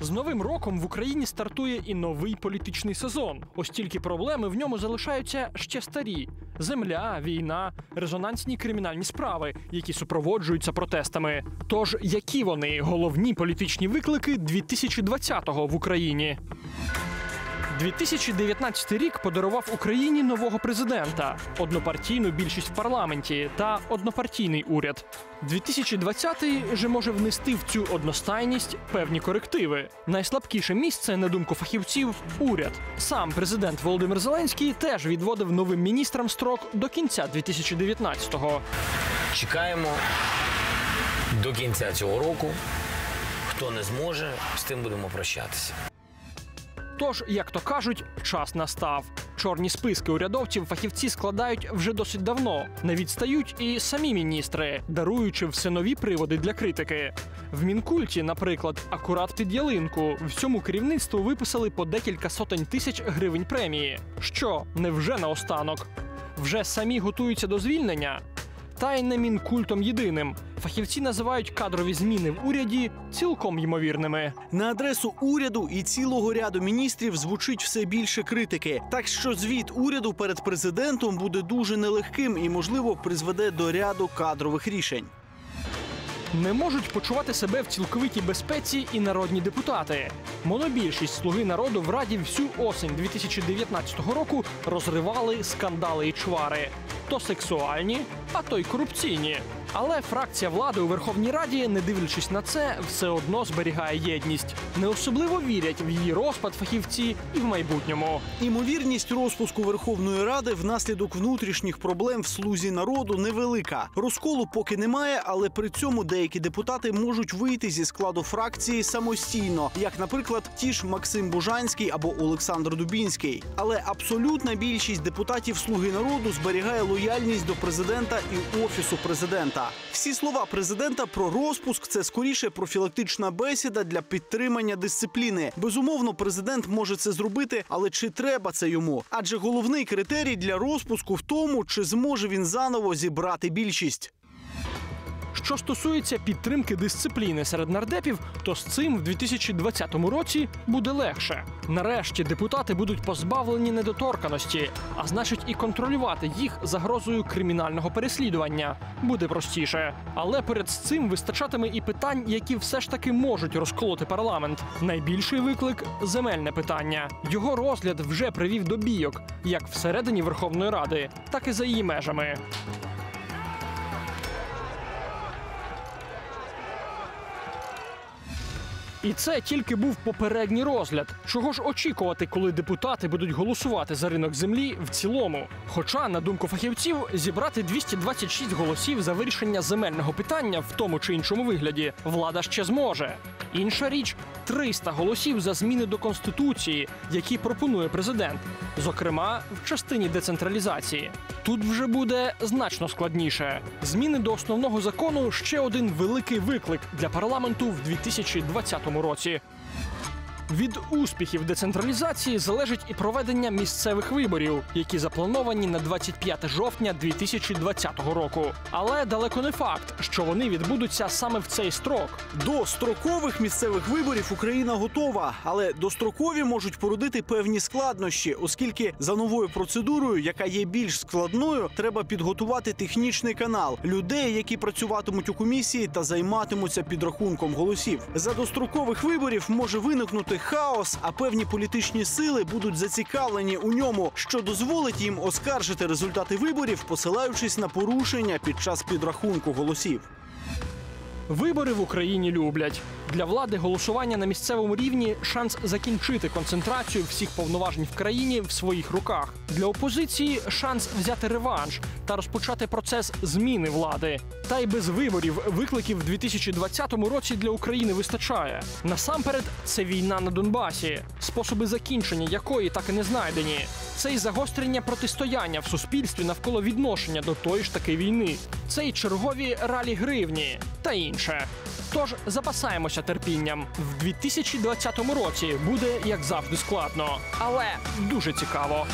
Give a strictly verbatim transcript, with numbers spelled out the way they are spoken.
З новим роком в Україні стартує і новий політичний сезон. Ось тільки проблеми в ньому залишаються ще старі. Земля, війна, резонансні кримінальні справи, які супроводжуються протестами. Тож, які вони головні політичні виклики дві тисячі двадцятого в Україні? дві тисячі дев'ятнадцятий рік подарував Україні нового президента, однопартійну більшість в парламенті та однопартійний уряд. дві тисячі двадцятий же може внести в цю одностайність певні корективи. Найслабкіше місце, на думку фахівців, уряд. Сам президент Володимир Зеленський теж відводив новим міністрам строк до кінця дві тисячі дев'ятнадцятого. Чекаємо до кінця цього року. Хто не зможе, з тим будемо прощатися. Тож, як то кажуть, час настав. Чорні списки урядовців фахівці складають вже досить давно. Не відстають і самі міністри, даруючи все нові приводи для критики. В Мінкульті, наприклад, акурат під ялинку, всьому керівництву виписали по декілька сотень тисяч гривень премії. Що, невже наостанок? Вже самі готуються до звільнення? Та й не Мінкультом єдиним. Фахівці називають кадрові зміни в уряді цілком ймовірними. На адресу уряду і цілого ряду міністрів звучить все більше критики. Так що звіт уряду перед президентом буде дуже нелегким і, можливо, призведе до ряду кадрових рішень. Не можуть почувати себе в цілковитій безпеці і народні депутати. Монобільшість «Слуги народу» в Раді всю осінь дві тисячі дев'ятнадцятого року розривали скандали і чвари. То сексуальні, а то й корупційні. Але фракція влади у Верховній Раді, не дивлячись на це, все одно зберігає єдність. Не особливо вірять в її розпад фахівці і в майбутньому. Імовірність розпуску Верховної Ради внаслідок внутрішніх проблем в «Слузі народу» невелика. Розколу поки немає, але при цьому деякі депутати можуть вийти зі складу фракції самостійно, як, наприклад, ті ж Максим Бужанський або Олександр Дубінський. Але абсолютна більшість депутатів «Слуги народу» зберігає лояльність до президента і Офісу президента. Всі слова президента про розпуск – це скоріше профілактична бесіда для підтримання дисципліни. Безумовно, президент може це зробити, але чи треба це йому? Адже головний критерій для розпуску в тому, чи зможе він заново зібрати більшість. Що стосується підтримки дисципліни серед нардепів, то з цим в дві тисячі двадцятому році буде легше. Нарешті депутати будуть позбавлені недоторканості, а значить і контролювати їх загрозою кримінального переслідування буде простіше. Але перед цим вистачатиме і питань, які все ж таки можуть розколоти парламент. Найбільший виклик – земельне питання. Його розгляд вже привів до бійок, як всередині Верховної Ради, так і за її межами. І це тільки був попередній розгляд. Чого ж очікувати, коли депутати будуть голосувати за ринок землі в цілому? Хоча, на думку фахівців, зібрати двісті двадцять шість голосів за вирішення земельного питання в тому чи іншому вигляді влада ще зможе. Інша річ – триста голосів за зміни до Конституції, які пропонує президент, зокрема в частині децентралізації. Тут вже буде значно складніше. Зміни до основного закону – ще один великий виклик для парламенту в дві тисячі двадцятому році. Від успіхів децентралізації залежить і проведення місцевих виборів, які заплановані на двадцять п'яте жовтня дві тисячі двадцятого року. Але далеко не факт, що вони відбудуться саме в цей строк. До строкових місцевих виборів Україна готова, але дострокові можуть породити певні складнощі, оскільки за новою процедурою, яка є більш складною, треба підготувати технічний канал, людей, які працюватимуть у комісії та займатимуться підрахунком голосів. За дострокових виборів може виникнути хаос, а певні політичні сили будуть зацікавлені у ньому, що дозволить їм оскаржити результати виборів, посилаючись на порушення під час підрахунку голосів. Вибори в Україні люблять. Для влади голосування на місцевому рівні – шанс закінчити концентрацію всіх повноважень в країні в своїх руках. Для опозиції – шанс взяти реванш та розпочати процес зміни влади. Та й без виборів викликів в дві тисячі двадцятому році для України вистачає. Насамперед, це війна на Донбасі, способи закінчення якої так і не знайдені. Це й загострення протистояння в суспільстві навколо відношення до тої ж таки війни. Це й чергові ралі гривні та інше. Тож запасаємося терпінням. В дві тисячі двадцятому році буде, як завжди, складно, але дуже цікаво.